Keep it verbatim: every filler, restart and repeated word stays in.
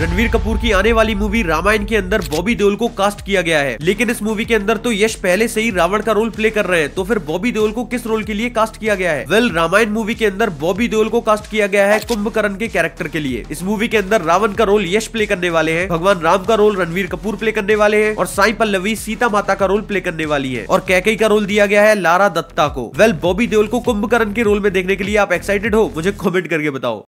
रणवीर कपूर की आने वाली मूवी रामायण के अंदर बॉबी देओल को कास्ट किया गया है, लेकिन इस मूवी के अंदर तो यश पहले से ही रावण का रोल प्ले कर रहे हैं, तो फिर बॉबी देओल को किस रोल के लिए कास्ट किया गया है? वेल well, रामायण मूवी के अंदर बॉबी देओल को कास्ट किया गया है कुंभकरण के कैरेक्टर के लिए। इस मूवी के अंदर रावण का रोल यश प्ले करने वाले है, भगवान राम का रोल रणवीर कपूर प्ले करने वाले है और साई पल्लवी सीता माता का रोल प्ले करने वाली है और कैकेयी का रोल दिया गया है लारा दत्ता को। वेल well, बॉबी देओल को कुंभकरण के रोल में देखने के लिए आप एक्साइटेड हो? मुझे कॉमेंट करके बताओ।